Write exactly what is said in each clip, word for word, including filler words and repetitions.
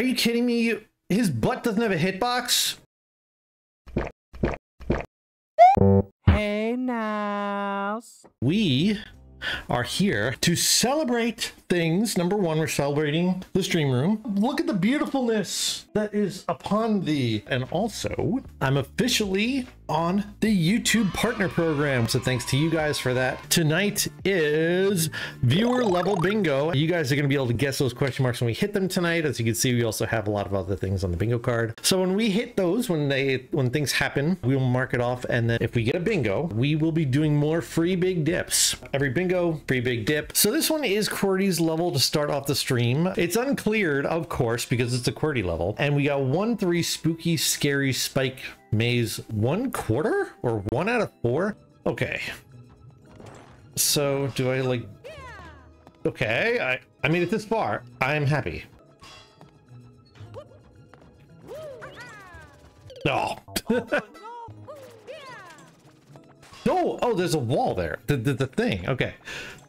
Are you kidding me? His butt doesn't have a hitbox? Hey now. We are here to celebrate things. Number one, we're celebrating the stream room. Look at the beautifulness that is upon thee. And also, I'm officially on the YouTube partner program, so thanks to you guys for that. Tonight is viewer level bingo. You guys are going to be able to guess those question marks when we hit them tonight. As you can see, we also have a lot of other things on the bingo card, so when we hit those, when they when things happen, we will mark it off, and then if we get a bingo, we will be doing more free big dips. Every bingo, free big dip. So this one is QWERTY's level to start off the stream. It's uncleared, of course, because it's a QWERTY level, and we got one three spooky scary spike maze, one quarter or one out of four. Okay, so do I like, okay, I I made it this far. I'm happy. Oh. oh oh there's a wall there, the, the, the thing. Okay,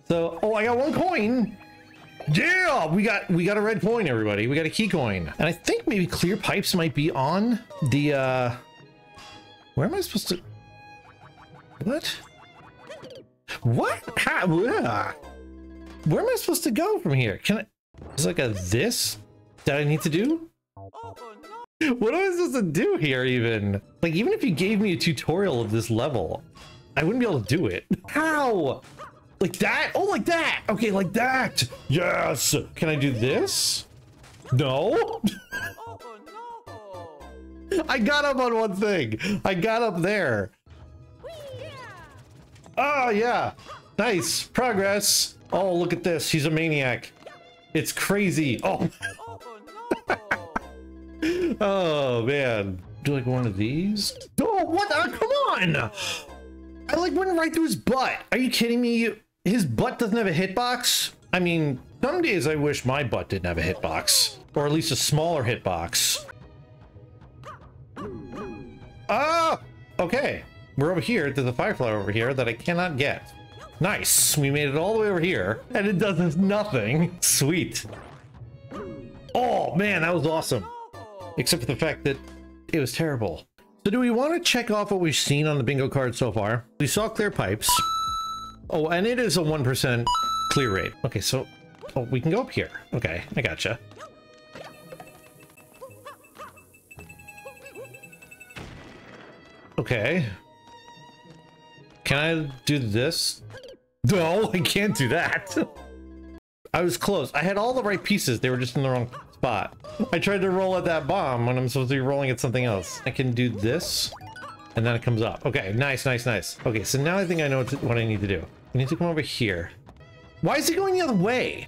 so oh, I got one coin. Yeah, we got we got a red coin, everybody. We got a key coin, and I think maybe clear pipes might be on the uh where am I supposed to? What? What? How? Where am I supposed to go from here? Can I? Is like a this that I need to do? What am I supposed to do here? Even like even if you gave me a tutorial of this level, I wouldn't be able to do it. How? Like that? Oh, like that? Okay, like that. Yes. Can I do this? No. I got up on one thing. I got up there. Oh, yeah. Nice. Progress. Oh, look at this. He's a maniac. It's crazy. Oh. Oh, man. Do like one of these? Oh, what? Oh, come on. I like went right through his butt. Are you kidding me? His butt doesn't have a hitbox? I mean, some days I wish my butt didn't have a hitbox. Or at least a smaller hitbox. Ah, okay, we're over here. There's a firefly over here that I cannot get. Nice, we made it all the way over here, and it does nothing. Sweet. Oh man, that was awesome, except for the fact that it was terrible. So do we want to check off what we've seen on the bingo card so far? We saw clear pipes. Oh, and it is a one percent clear rate. Okay, so oh, we can go up here. Okay, I gotcha. Okay. Can I do this? No, I can't do that. I was close. I had all the right pieces. They were just in the wrong spot. I tried to roll at that bomb when I'm supposed to be rolling at something else. I can do this, and then it comes up. Okay, nice, nice, nice. Okay, so now I think I know what, to, what I need to do. I need to come over here. Why is it going the other way?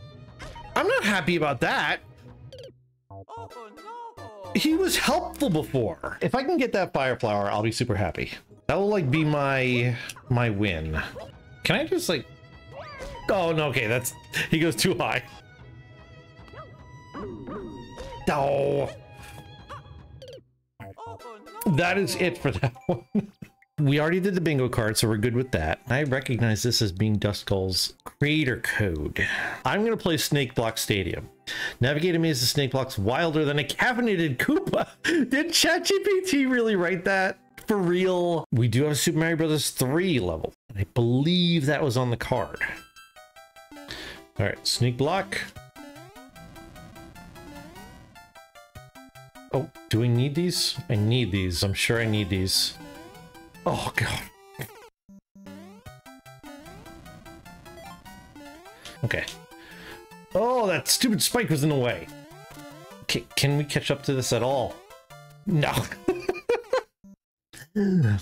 I'm not happy about that. Oh, no. He was helpful before. If I can get that fire flower, I'll be super happy. That will like be my my win. Can I just like? Oh no. Okay, that's he goes too high. Oh. That is it for that one. We already did the bingo card, so we're good with that. I recognize this as being Duskull's creator code. I'm going to play Snake Block Stadium. Navigate a maze of snake blocks wilder than a caffeinated Koopa. Did ChatGPT really write that? For real? We do have a Super Mario Bros. three level. I believe that was on the card. All right, sneak block. Oh, do we need these? I need these. I'm sure I need these. Oh god. Okay. Oh, that stupid spike was in the way. Okay, can we catch up to this at all? No. Alright,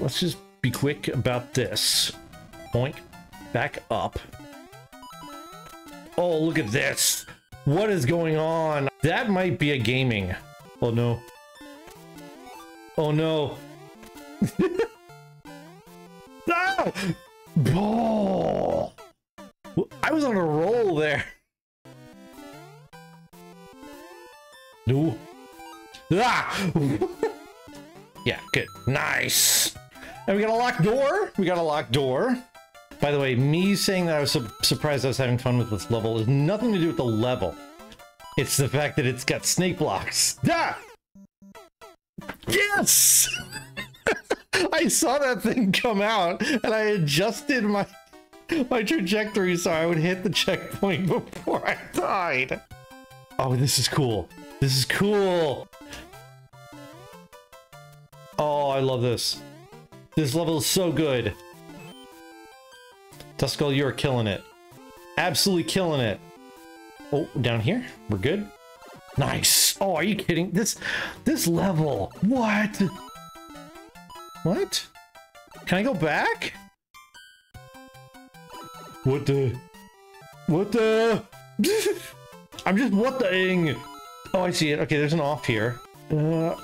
let's just be quick about this. Boink. Back up. Oh, look at this. What is going on? That might be a gaming. Oh no. Oh no. No! Oh! I was on a roll there. No. Ah! Yeah, good. Nice. And we got a locked door. We got a locked door. By the way, me saying that I was su surprised I was having fun with this level is nothing to do with the level. It's the fact that it's got snake blocks. Ah! Yes! I saw that thing come out and I adjusted my my trajectory so I would hit the checkpoint before I died. Oh, this is cool. This is cool. Oh, I love this. This level is so good. Duskull, you're killing it. Absolutely killing it. Oh, down here? We're good? Nice. Oh, are you kidding? This this level. What? What? Can I go back? What the? What the? I'm just what the ing. Oh, I see it. Okay, there's an off here. Uh,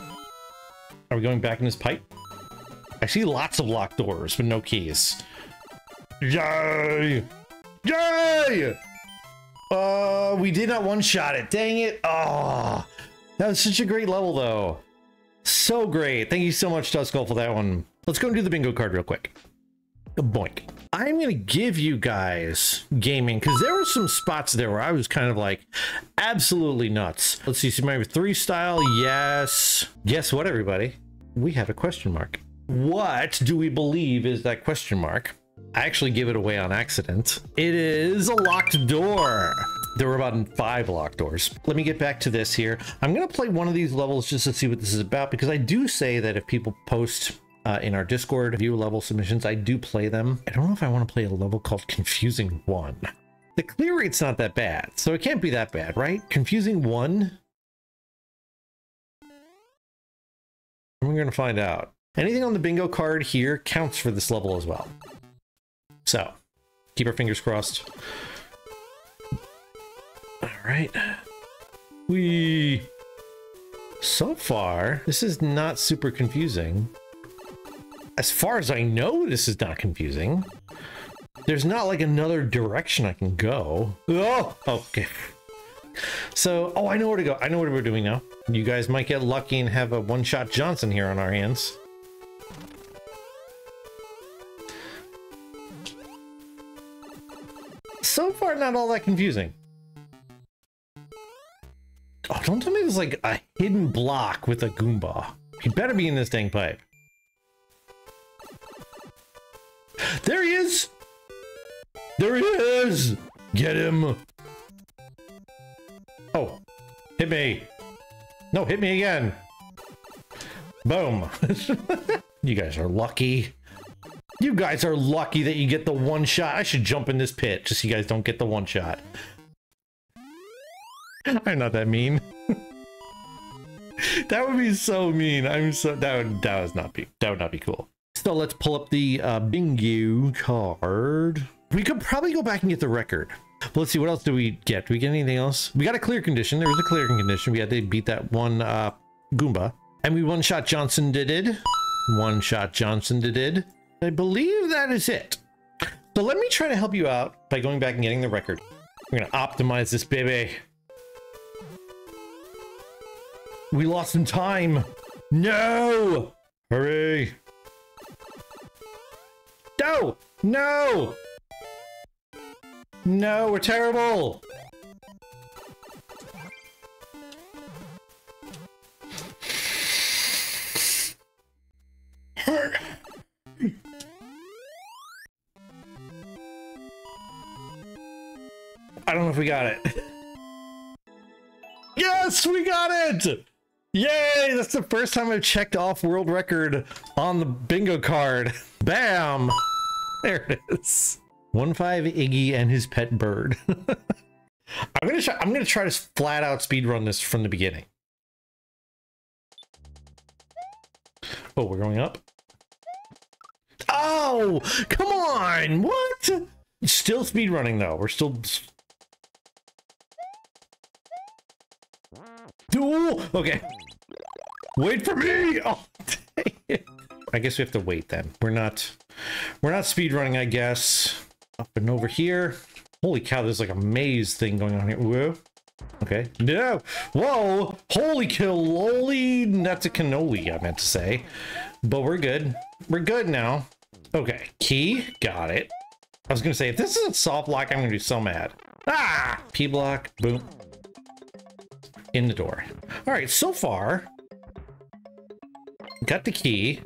are we going back in this pipe? I see lots of locked doors with no keys. Yay! Yay! Uh, we did not one-shot it. Dang it! Oh, that was such a great level, though. So great. Thank you so much, Tuscal, for that one. Let's go and do the bingo card real quick. Boink. I'm going to give you guys gaming, because there were some spots there where I was kind of like, absolutely nuts. Let's see, Super Mario three style, yes. Guess what, everybody? We have a question mark. What do we believe is that question mark? I actually give it away on accident. It is a locked door. There were about five locked doors. Let me get back to this here. I'm going to play one of these levels just to see what this is about, because I do say that if people post uh, in our Discord view level submissions, I do play them. I don't know if I want to play a level called Confusing One. The clear rate's not that bad, so it can't be that bad, right? Confusing One? We're going to find out. Anything on the bingo card here counts for this level as well. So, keep our fingers crossed. Alright. We. So far, this is not super confusing. As far as I know, this is not confusing. There's not like another direction I can go. Oh! Okay. So, oh, I know where to go. I know what we're doing now. You guys might get lucky and have a one-shot Johnson here on our hands. So far, not all that confusing. Oh, don't tell me there's like a hidden block with a Goomba. He better be in this dang pipe. There he is! There he is! Get him! Oh, hit me. No, hit me again. Boom. You guys are lucky. You guys are lucky that you get the one shot. I should jump in this pit just so you guys don't get the one shot. I'm not that mean. That would be so mean. I'm so that would that would not be that would not be cool. So let's pull up the uh, bingo card. We could probably go back and get the record. But let's see, what else do we get? Do we get anything else? We got a clear condition. There was a clear condition. We had to beat that one uh, Goomba, and we one shot Johnson did it. One shot Johnson did it. I believe that is it. So let me try to help you out by going back and getting the record. We're gonna optimize this baby. We lost some time. No! Hurry! No! No! No, we're terrible! Hurry! I don't know if we got it. Yes, we got it! Yay! That's the first time I've checked off world record on the bingo card. Bam! There it is. One five Iggy and his pet bird. I'm gonna try. I'm gonna try to flat out speedrun this from the beginning. Oh, we're going up. Oh, come on! What? Still speedrunning though. We're still. Ooh, okay. Wait for me! Oh, dang it. I guess we have to wait then. We're not we're not speedrunning, I guess. Up and over here. Holy cow, there's like a maze thing going on here. Whoa. Okay. No! Whoa! Holy killoli, that's a cannoli, I meant to say. But we're good. We're good now. Okay. Key. Got it. I was gonna say, if this isn't soft lock, I'm gonna be so mad. Ah! P block. Boom. in the door. All right, so far, got the key.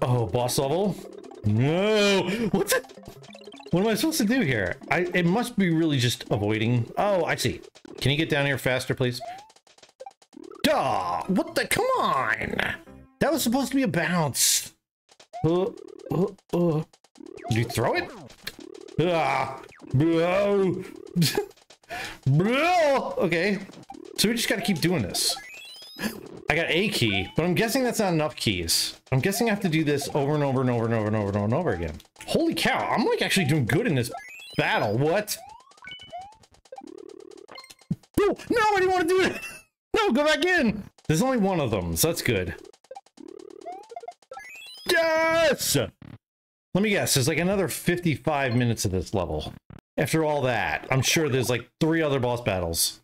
Oh, boss level? No! What's it? What am I supposed to do here? I it must be really just avoiding. Oh, I see. Can you get down here faster, please? Duh! What the? Come on! That was supposed to be a bounce. Uh, uh, uh. Did you throw it? Ah, bro. Bro. Okay. So we just got to keep doing this. I got a key, but I'm guessing that's not enough keys. I'm guessing I have to do this over and over and over and over and over and over and over again. Holy cow, I'm like actually doing good in this battle. What? No, I didn't want to do it. No, go back in. There's only one of them, so that's good. Yes! Let me guess, there's like another fifty-five minutes of this level. After all that, I'm sure there's like three other boss battles.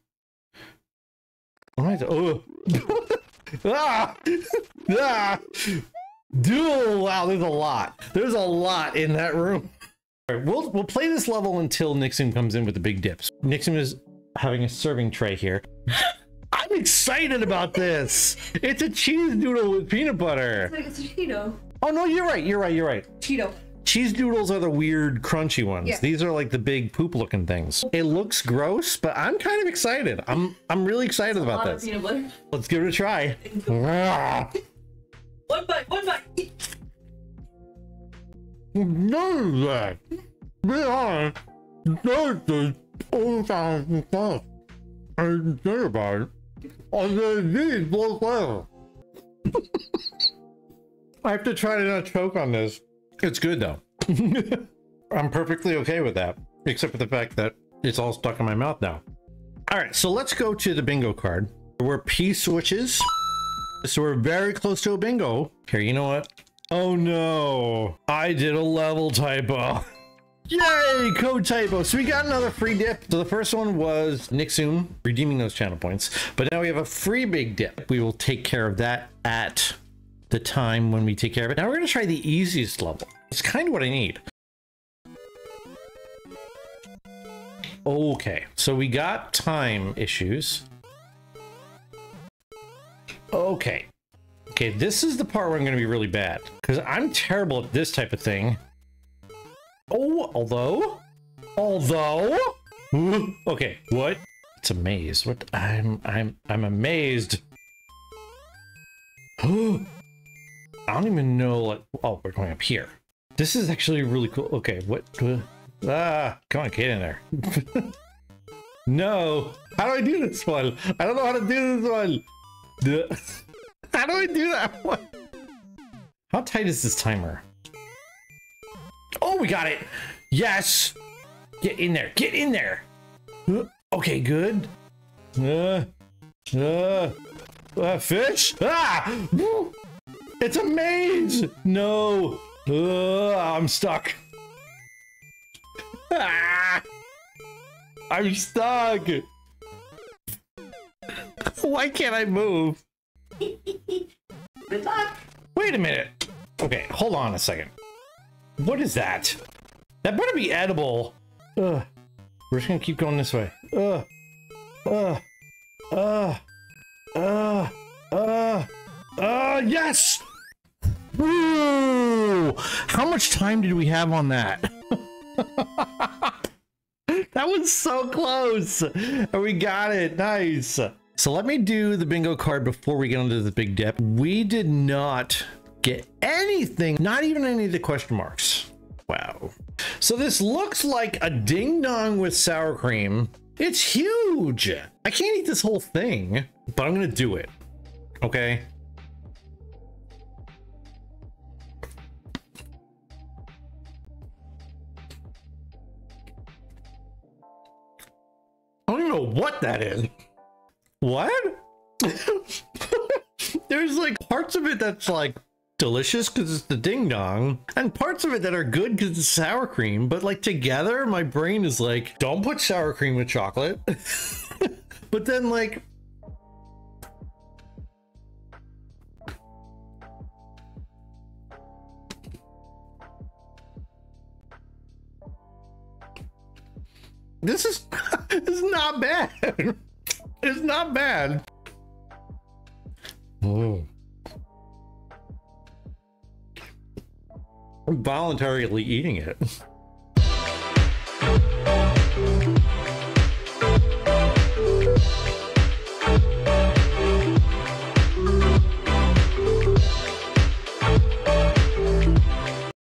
All right, oh. Ah! Ah! Duel! Wow, there's a lot. There's a lot in that room. All right, we'll, we'll play this level until Nixon comes in with the big dips. Nixon is having a serving tray here. I'm excited about this. It's a cheese doodle with peanut butter. It's like it's a Cheeto. Oh, no, you're right. You're right. You're right. Cheeto. Cheese doodles are the weird crunchy ones. Yeah. These are like the big poop looking things. It looks gross, but I'm kind of excited. I'm I'm really excited about this. Peanut butter. Let's give it a try. One bite, one bite. No, that. They are delicious all kinds of stuff. I didn't think about it. I'm gonna need more flavor. I have to try to not choke on this. It's good though. I'm perfectly okay with that, except for the fact that it's all stuck in my mouth now. All right, so let's go to the bingo card. We're P switches, so we're very close to a bingo. Here, you know what? Oh no, I did a level typo. Yay, code typo. So we got another free dip. So the first one was Nixon redeeming those channel points, but now we have a free big dip. We will take care of that at the time when we take care of it. Now we're gonna try the easiest level. It's kind of what I need. Okay, so we got time issues. Okay. Okay, this is the part where I'm gonna be really bad because I'm terrible at this type of thing. Oh, although, although, okay, what? It's a maze. What? I'm, I'm, I'm amazed. I don't even know. Like, oh, we're going up here. This is actually really cool. Okay, what? Uh, ah, come on, get in there. No, how do I do this one? I don't know how to do this one. Duh. How do I do that one? How tight is this timer? Oh, we got it. Yes. Get in there. Get in there. Okay, good. Uh, uh, uh, fish. Ah! It's a maze. No. Uh, I'm stuck. Ah! I'm stuck. Why can't I move? Good luck. Wait a minute. Okay, hold on a second. What is that? That better be edible. Ugh. We're just gonna keep going this way. Ugh. Ugh. Ugh. Ugh. Ugh. Ugh. Yes! Ooh! How much time did we have on that? That was so close! And we got it. Nice. So let me do the bingo card before we get into the big dip. We did not get anything, not even any of the question marks. Wow. So this looks like a ding dong with sour cream. It's huge. I can't eat this whole thing, but I'm gonna do it. Okay. I don't even know what that is. What? There's like parts of it that's like delicious because it's the ding dong, and parts of it that are good because it's sour cream, but like together my brain is like, don't put sour cream with chocolate. But then like, This is it's not bad. It's not bad. Oh. I'm voluntarily eating it.